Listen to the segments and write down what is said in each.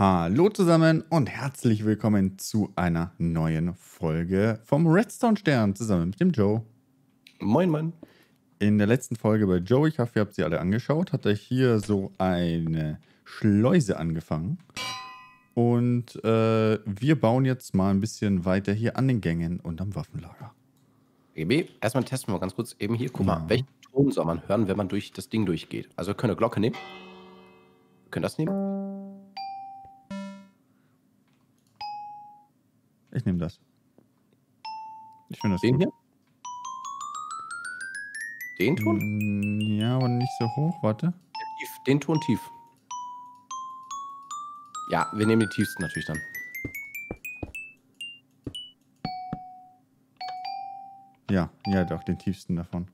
Hallo zusammen und herzlich willkommen zu einer neuen Folge vom Redstone Stern zusammen mit dem Joe. Moin, Mann. In der letzten Folge bei Joe, ich hoffe, ihr habt sie alle angeschaut, hat er hier so eine Schleuse angefangen. Und wir bauen jetzt mal ein bisschen weiter hier an den Gängen und am Waffenlager. EB, erstmal testen wir ganz kurz eben hier. Guck mal, welchen Ton soll man hören, wenn man durch das Ding durchgeht? Also wir können eine Glocke nehmen. Wir können das nehmen. Ich nehme das. Ich finde das den gut. Hier? Den Ton? Ja, aber nicht so hoch. Warte. Tief. Den Ton tief. Ja, wir nehmen den tiefsten natürlich dann. Ja, ja doch, den tiefsten davon.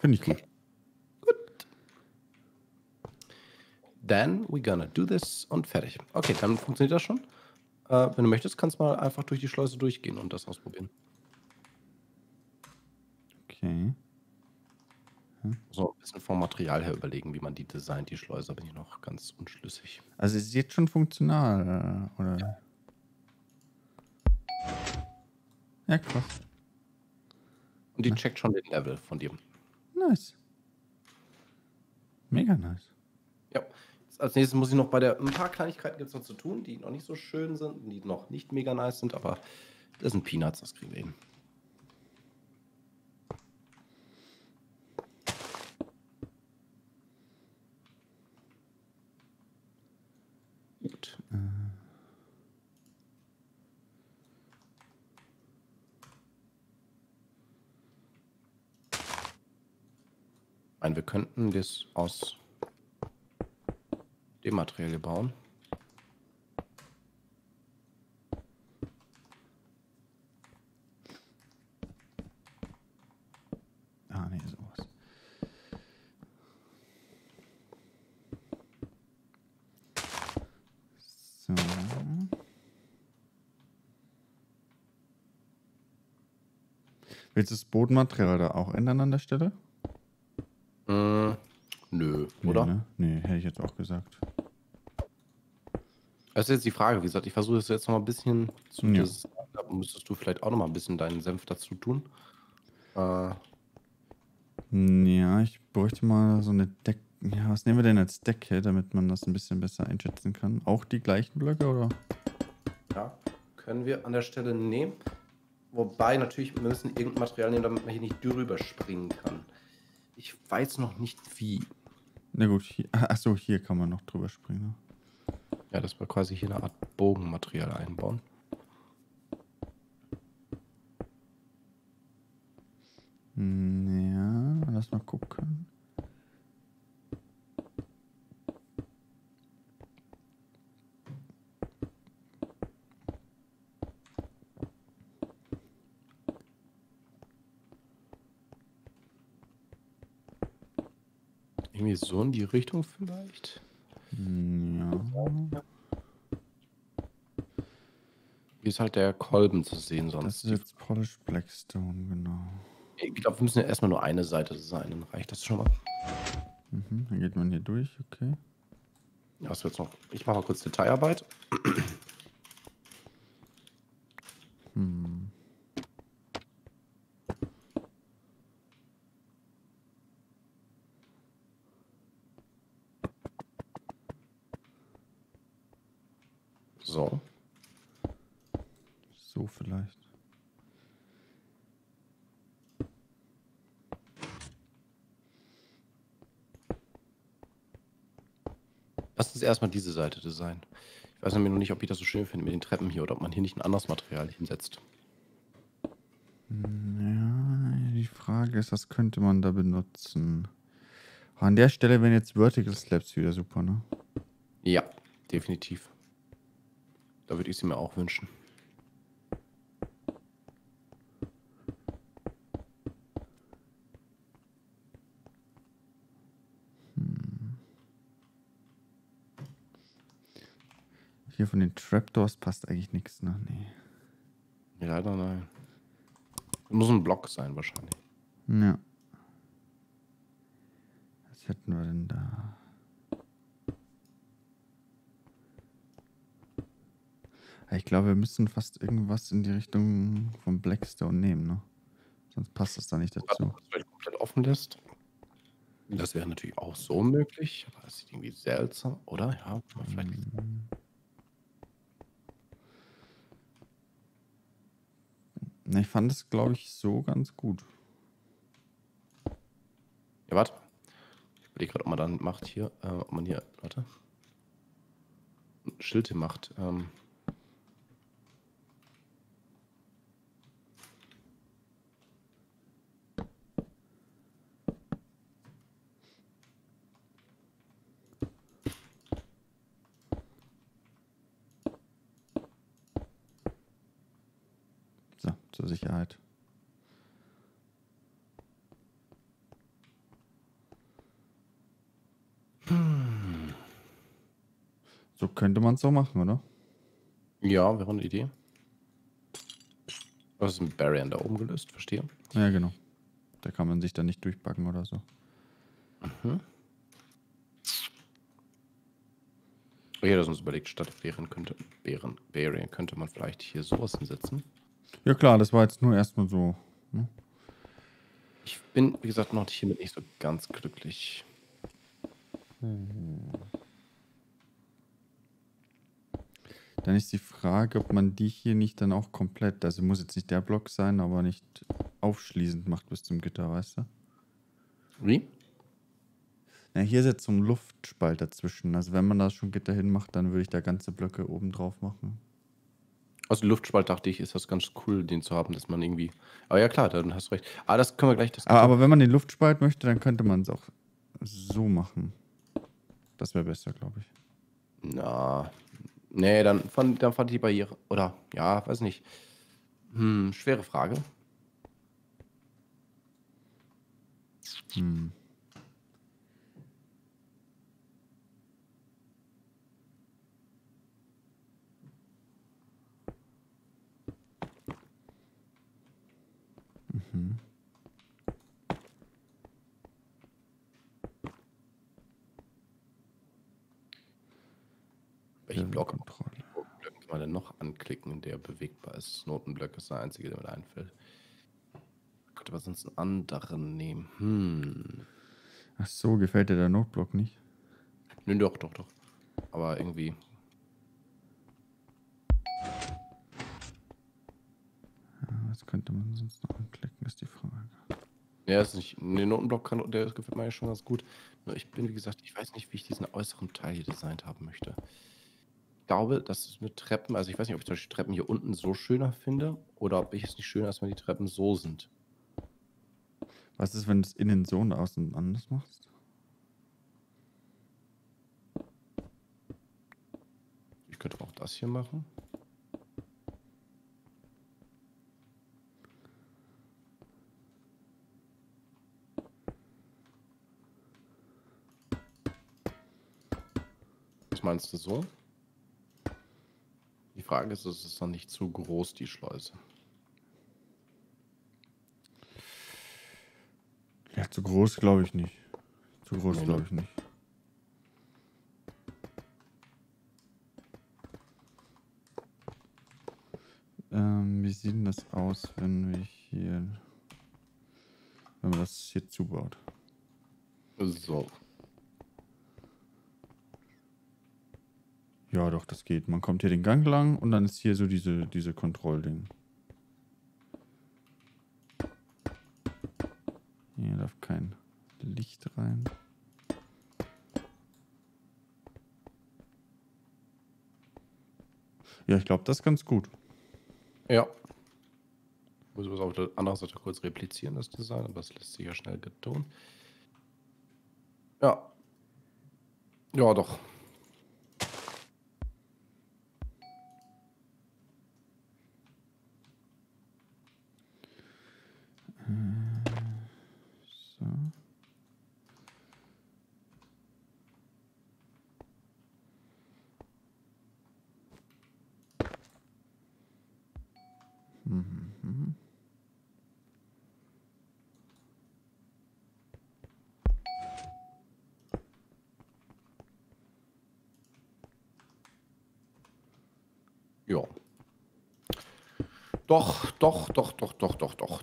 Finde ich gut. Then we're gonna do this und fertig. Okay, dann funktioniert das schon. Wenn du möchtest, kannst du mal einfach durch die Schleuse durchgehen und das ausprobieren. Okay. Hm. So, ein bisschen vom Material her überlegen, wie man die designt, die Schleuse, bin ich noch ganz unschlüssig. Also ist jetzt schon funktional, oder? Ja, ja krass. Und die checkt schon den Level von dir. Nice. Mega nice. Ja. Als nächstes muss ich noch bei der, ein paar Kleinigkeiten gibt es noch zu tun, die noch nicht so schön sind, die noch nicht mega nice sind, aber das sind Peanuts, das kriegen wir hin. Gut. Nein, wir könnten das aus dem Material bauen. Ah, nee, sowas. So. Willst du das Bodenmaterial da auch ändern an der Stelle? Nö, nee, oder? Ne? Nee, hätte ich jetzt auch gesagt. Das ist jetzt die Frage, wie gesagt, ich versuche das jetzt noch mal ein bisschen zu designen. Da müsstest du vielleicht auch noch mal ein bisschen deinen Senf dazu tun. Ja, ich bräuchte mal so eine Deck. Ja, was nehmen wir denn als Decke, damit man das ein bisschen besser einschätzen kann? Auch die gleichen Blöcke, oder? Ja, können wir an der Stelle nehmen. Wobei natürlich, wir müssen irgendein Material nehmen, damit man hier nicht drüber springen kann. Ich weiß noch nicht wie. Na gut, hier, achso, hier kann man noch drüber springen. Ja, das war quasi hier eine Art Bogenmaterial einbauen. Ja, lass mal gucken. Irgendwie so in die Richtung vielleicht? Ja. Hier ist halt der Kolben zu sehen sonst. Das ist jetzt Polish Blackstone, genau. Ich glaube, wir müssen ja erstmal nur eine Seite sein, dann reicht das schon mal. Mhm, dann geht man hier durch, okay. Ja, was wird's noch? Ich mache mal kurz Detailarbeit. So. So vielleicht. Lass uns erstmal diese Seite designen. Ich weiß nämlich noch nicht, ob ich das so schön finde mit den Treppen hier oder ob man hier nicht ein anderes Material hinsetzt. Ja, die Frage ist, was könnte man da benutzen? An der Stelle wären jetzt Vertical Slabs wieder super, ne? Ja, definitiv. Da würde ich sie mir auch wünschen. Hier von den Trapdoors passt eigentlich nichts, ne? Nee. Leider nein. Muss ein Block sein wahrscheinlich. Ja. Was hätten wir denn da? Ich glaube, wir müssen fast irgendwas in die Richtung von Blackstone nehmen, ne? Sonst passt das da nicht dazu. Wenn man es komplett offen lässt. Das wäre natürlich auch so möglich, aber das sieht irgendwie seltsam, oder? Ja, vielleicht. Ich fand es, glaube ich, so ganz gut. Ja, warte. Ich überlege gerade, ob man dann macht hier, ob man hier, warte, ein Schild hier macht. Sicherheit. So könnte man es doch machen, oder? Ja, wäre eine Idee. Was ist mit Barrier da oben gelöst? Verstehe. Ja, genau. Da kann man sich dann nicht durchbacken oder so. Mhm. Okay, das uns überlegt, statt Barrier könnte man vielleicht hier sowas hinsetzen. Ja klar, das war jetzt nur erstmal so. Ne? Ich bin, wie gesagt, noch hiermit nicht so ganz glücklich. Dann ist die Frage, ob man die hier nicht dann auch komplett, also muss jetzt nicht der Block sein, aber nicht aufschließend macht bis zum Gitter, weißt du? Wie? Na, hier ist jetzt so ein Luftspalt dazwischen. Also wenn man da schon Gitter hinmacht, dann würde ich da ganze Blöcke oben drauf machen. Also Luftspalt, dachte ich, ist das ganz cool, den zu haben, dass man irgendwie... Aber ja klar, dann hast du recht. Ah, das können wir gleich... Aber wenn man den Luftspalt möchte, dann könnte man es auch so machen. Das wäre besser, glaube ich. Na... Nee, dann fand ich die Barriere... Oder, ja, weiß nicht. Schwere Frage. Welchen Block kann man denn noch anklicken, der bewegbar ist? Notenblock ist der einzige, der mir einfällt. Könnte man sonst einen anderen nehmen? Ach so, gefällt dir der Notenblock nicht? Nö, doch. Aber irgendwie. Was könnte man sonst noch anklicken, ist die Frage. Ja, ist nicht. Den Notenblock kann, der gefällt mir ja schon ganz gut. Nur ich bin, wie gesagt, ich weiß nicht, wie ich diesen äußeren Teil hier designt haben möchte. Ich glaube, dass es mit Treppen, also ich weiß nicht, ob ich zum Beispiel Treppen hier unten so schöner finde oder ob ich es nicht schöner, als wenn die Treppen so sind. Was ist, wenn du es innen so und außen anders machst? Ich könnte auch das hier machen. Was meinst du so? Die Frage ist, ist es dann nicht zu groß, die Schleuse? Ja, zu groß glaube ich nicht. Zu groß glaube ich nicht. Wie sieht denn das aus, wenn wir hier... Wenn man das hier zubaut? So. Ja, doch, das geht. Man kommt hier den Gang lang und dann ist hier so diese Kontrollding. Hier darf kein Licht rein. Ja, ich glaube, das ist ganz gut. Ja. Ich muss auf der anderen Seite kurz replizieren, das Design, aber das lässt sich ja schnell getun. Ja. Ja, doch. Ja. Doch.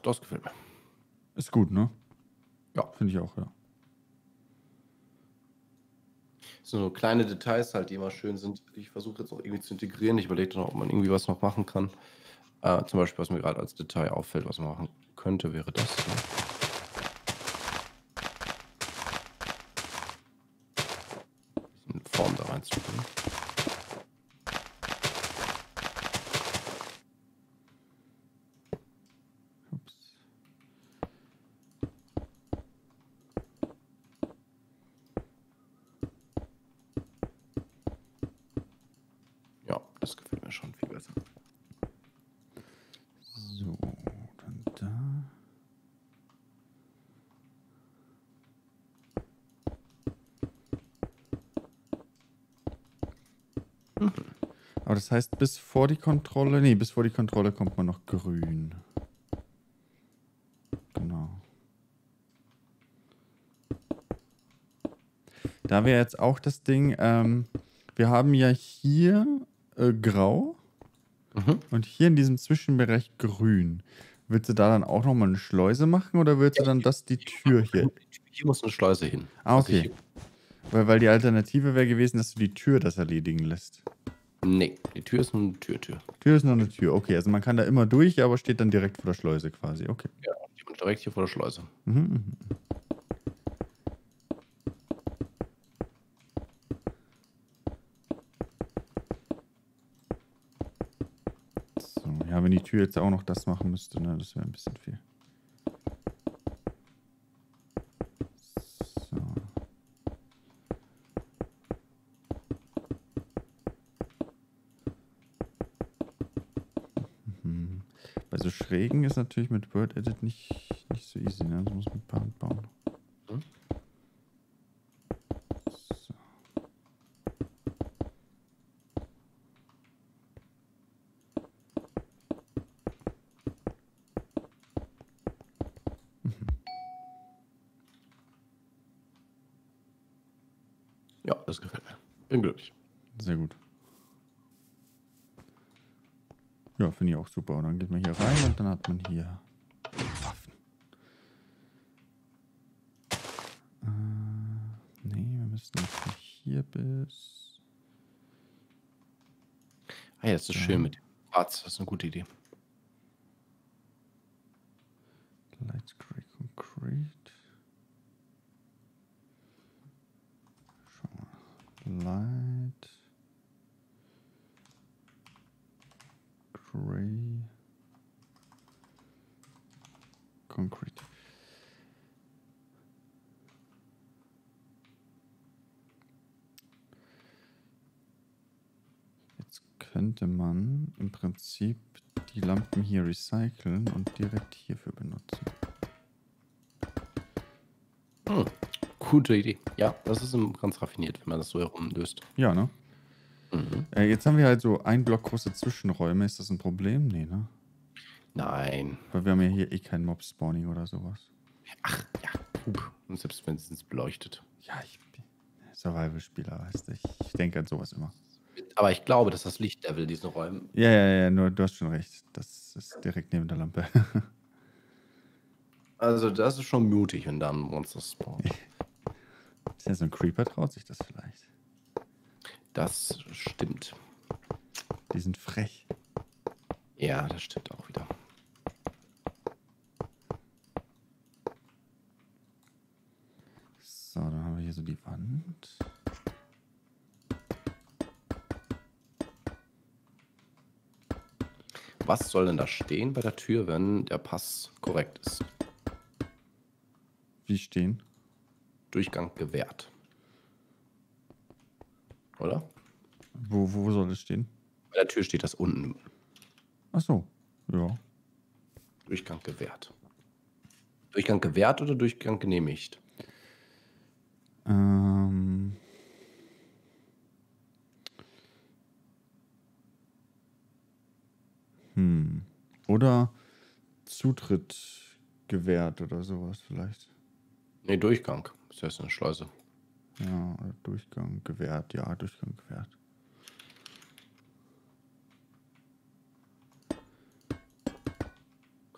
Das gefällt mir. Ist gut, ne? Ja. Finde ich auch, ja. So kleine Details halt, die immer schön sind. Ich versuche jetzt noch irgendwie zu integrieren. Ich überlege dann, ob man irgendwie was noch machen kann. Zum Beispiel, was mir gerade als Detail auffällt, was man machen könnte, wäre das hier. Ein bisschen Form da reinzubringen. Das heißt, bis vor die Kontrolle... Nee, bis vor die Kontrolle kommt man noch grün. Genau. Da wäre jetzt auch das Ding, wir haben ja hier grau und hier in diesem Zwischenbereich grün. Willst du da dann auch nochmal eine Schleuse machen oder willst du dann das die Tür hier... Hier muss eine Schleuse hin. Ah, okay. Weil die Alternative wäre gewesen, dass du die Tür das erledigen lässt. Nee, die Tür ist nur eine Tür. Tür ist nur eine Tür, okay. Also man kann da immer durch, aber steht dann direkt vor der Schleuse quasi, okay. Ja, direkt hier vor der Schleuse. Mhm. So, ja, wenn die Tür jetzt auch noch das machen müsste, ne, das wäre ein bisschen viel. Regen ist natürlich mit Word Edit nicht so easy, ne? Das muss man mit Hand bauen. Hm? So. Ja, das gefällt mir. Bin glücklich. Sehr gut. Ja, finde ich auch super. Und dann geht man hier rein und dann hat man hier Waffen. Nee, wir müssen jetzt hier bis... Ah ja, das ist schön mit dem Arzt. Das ist eine gute Idee. Light Gray Concrete. Schau mal. Light... Gray Concrete. Jetzt könnte man im Prinzip die Lampen hier recyceln und direkt hierfür benutzen. Hm, gute Idee. Ja, das ist ganz raffiniert, wenn man das so herumlöst. Ja, ne? Mhm. Jetzt haben wir halt so ein Block große Zwischenräume. Ist das ein Problem? Nee, ne? Nein. Weil wir haben ja hier eh kein Mob-Spawning oder sowas. Ach, ja. Und selbst wenn es beleuchtet. Ja, ich bin Survival-Spieler, weißt du. Ich denke an sowas immer. Aber ich glaube, dass das Lichtlevel in diesen Räumen... Ja, nur du hast schon recht. Das ist direkt neben der Lampe. Also das ist schon mutig, wenn da ein Monster spawnt. Ist ja so ein Creeper, traut sich das vielleicht. Das stimmt. Die sind frech. Ja, das stimmt auch wieder. So, dann haben wir hier so die Wand. Was soll denn da stehen bei der Tür, wenn der Pass korrekt ist? Wie stehen? Durchgang gewährt. Oder? Wo soll das stehen? Bei der Tür steht das unten. Ach so, ja. Durchgang gewährt. Durchgang gewährt oder Durchgang genehmigt? Oder Zutritt gewährt oder sowas vielleicht. Nee, Durchgang. Das heißt eine Schleuse. Ja, Durchgang gewährt. Ja, Durchgang gewährt.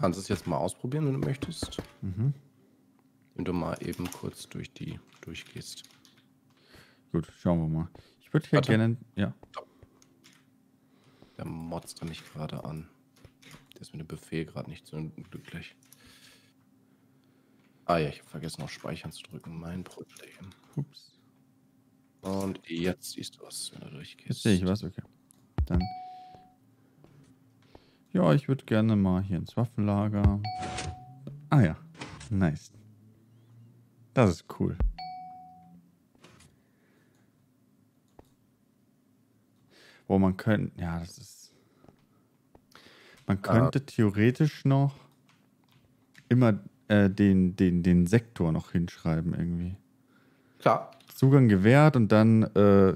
Kannst es jetzt mal ausprobieren, wenn du möchtest. Mhm. Wenn du mal eben kurz durch die durchgehst. Gut, schauen wir mal. Ich würde hier gerne... Ja. Der motzt da nicht gerade an. Der ist mit dem Befehl gerade nicht so glücklich. Ah ja, ich habe vergessen, auf Speichern zu drücken. Mein Problem. Ups. Und jetzt siehst du was, wenn du durchgehst. Jetzt sehe ich was, okay. Dann... Ja, ich würde gerne mal hier ins Waffenlager. Ah ja, nice. Das ist cool. Wo man könnte... Ja, das ist... Man könnte theoretisch noch immer den Sektor noch hinschreiben irgendwie. Klar. Zugang gewährt und dann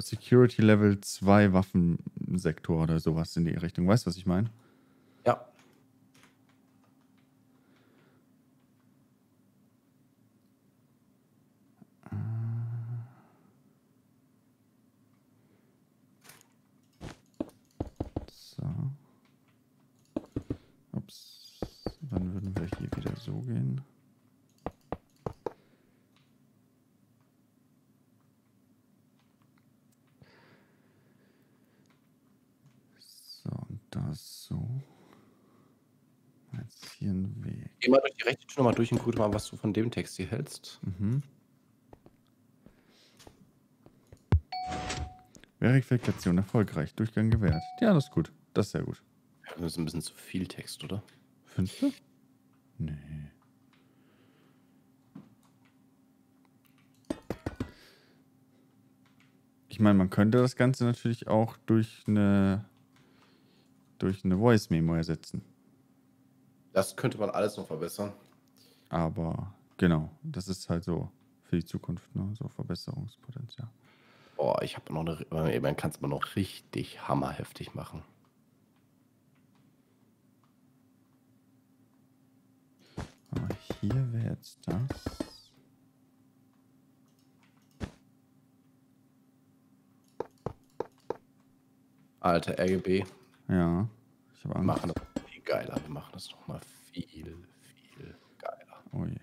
Security Level 2 Waffensektor oder sowas in die Richtung. Weißt du, was ich meine? Ja. So. Ups. Dann würden wir hier wieder so gehen. So, und das so. Hier einen Weg. Geh mal durch die rechte Tür nochmal durch und guck mal, was du von dem Text hier hältst. Mhm. Verifikation erfolgreich. Durchgang gewährt. Ja, das ist gut. Das ist sehr gut. Ja, das ist ein bisschen zu viel Text, oder? Findest du? Nee. Ich meine, man könnte das Ganze natürlich auch durch eine Voice-Memo ersetzen. Das könnte man alles noch verbessern. Aber genau, das ist halt so für die Zukunft, ne? So Verbesserungspotenzial. Boah, ich habe noch eine, man kann es aber noch richtig hammerheftig machen. Aber hier wäre jetzt das. Alter RGB. Ja, ich habe Angst. Machen das. Geiler, wir machen das nochmal viel geiler. Oh je.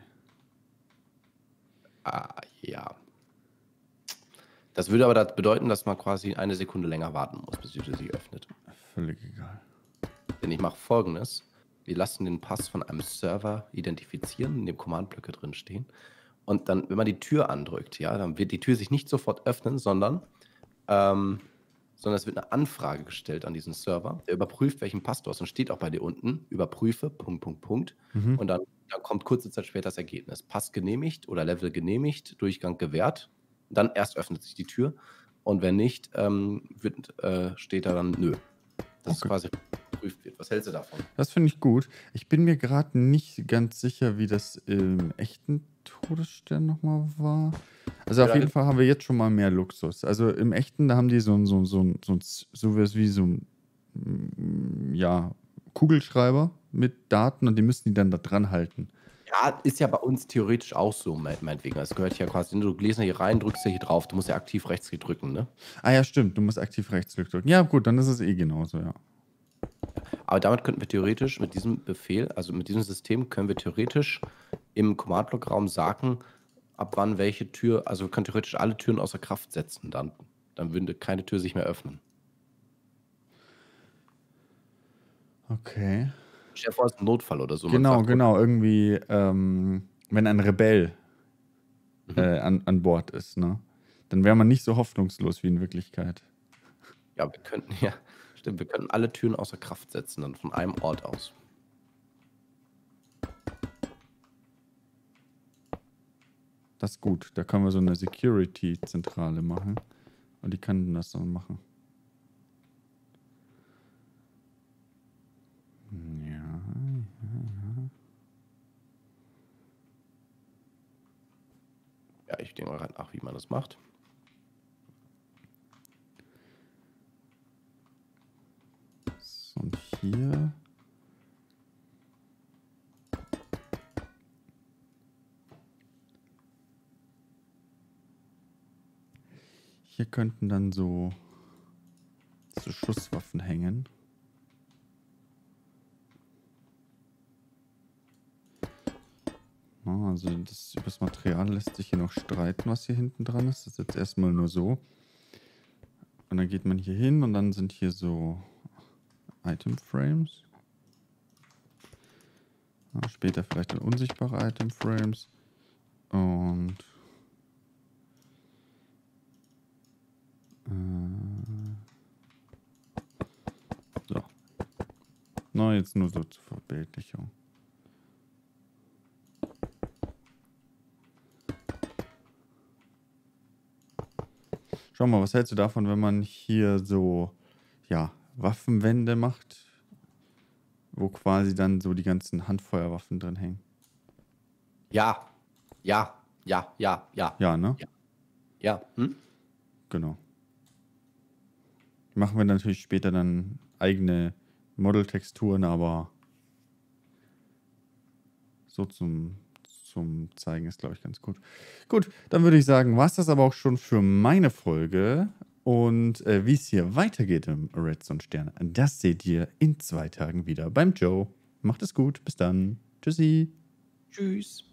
Ah, ja. Das würde aber das bedeuten, dass man quasi eine Sekunde länger warten muss, bis die Tür sich öffnet. Völlig egal. Denn ich mache Folgendes. Wir lassen den Pass von einem Server identifizieren, in dem Command-Blöcke drin stehen. Und dann, wenn man die Tür andrückt, ja, dann wird die Tür sich nicht sofort öffnen, sondern es wird eine Anfrage gestellt an diesen Server, der überprüft, welchen Pass du hast. Und steht auch bei dir unten, überprüfe, Punkt. Mhm. Und dann kommt kurze Zeit später das Ergebnis. Pass genehmigt oder Level genehmigt, Durchgang gewährt. Dann erst öffnet sich die Tür. Und wenn nicht, steht da dann nö. Das ist quasi geprüft wird. Was hältst du davon? Das finde ich gut. Ich bin mir gerade nicht ganz sicher, wie das im echten Todesstern nochmal war. Also auf jeden Fall haben wir jetzt schon mal mehr Luxus. Also im Echten, da haben die so Kugelschreiber mit Daten und die müssen die dann da dran halten. Ja, ist ja bei uns theoretisch auch so, meinetwegen. Das gehört ja quasi, du gehst ja hier rein, drückst ja hier drauf, du musst ja aktiv rechts drücken, ne? Ah ja, stimmt, du musst aktiv rechts drücken. Ja gut, dann ist es eh genauso, ja. Aber damit könnten wir theoretisch mit diesem Befehl, also mit diesem System können wir theoretisch im Command-Block-Raum sagen, ab wann welche Tür, also wir können theoretisch alle Türen außer Kraft setzen, dann würde keine Tür sich mehr öffnen. Okay. Stell dir vor, es ist ein Notfall oder so. Genau, sagt, genau, irgendwie, wenn ein Rebell an Bord ist, ne? Dann wäre man nicht so hoffnungslos wie in Wirklichkeit. Ja, wir könnten alle Türen außer Kraft setzen, dann von einem Ort aus. Das ist gut. Da können wir so eine Security-Zentrale machen. Und die kann das dann machen. Ja, ich denke mal gerade nach, wie man das macht. Und hier... Hier könnten dann so Schusswaffen hängen. Also das, über das Material lässt sich hier noch streiten, was hier hinten dran ist. Das ist jetzt erstmal nur so. Und dann geht man hier hin und dann sind hier so Item Frames. Später vielleicht dann unsichtbare Item Frames. Und so. Na, jetzt nur so zur Verbildlichung. Schau mal, was hältst du davon, wenn man hier so, ja, Waffenwände macht, wo quasi dann so die ganzen Handfeuerwaffen drin hängen? Ja, ja, ja, ja, ja. Ja, ne? Ja, ja. Hm? Genau. Machen wir natürlich später dann eigene Model-Texturen, aber so zum Zeigen ist, glaube ich, ganz gut. Gut, dann würde ich sagen, war es das aber auch schon für meine Folge. Und wie es hier weitergeht im Redstone Stern, das seht ihr in 2 Tagen wieder beim Joe. Macht es gut, bis dann. Tschüssi. Tschüss.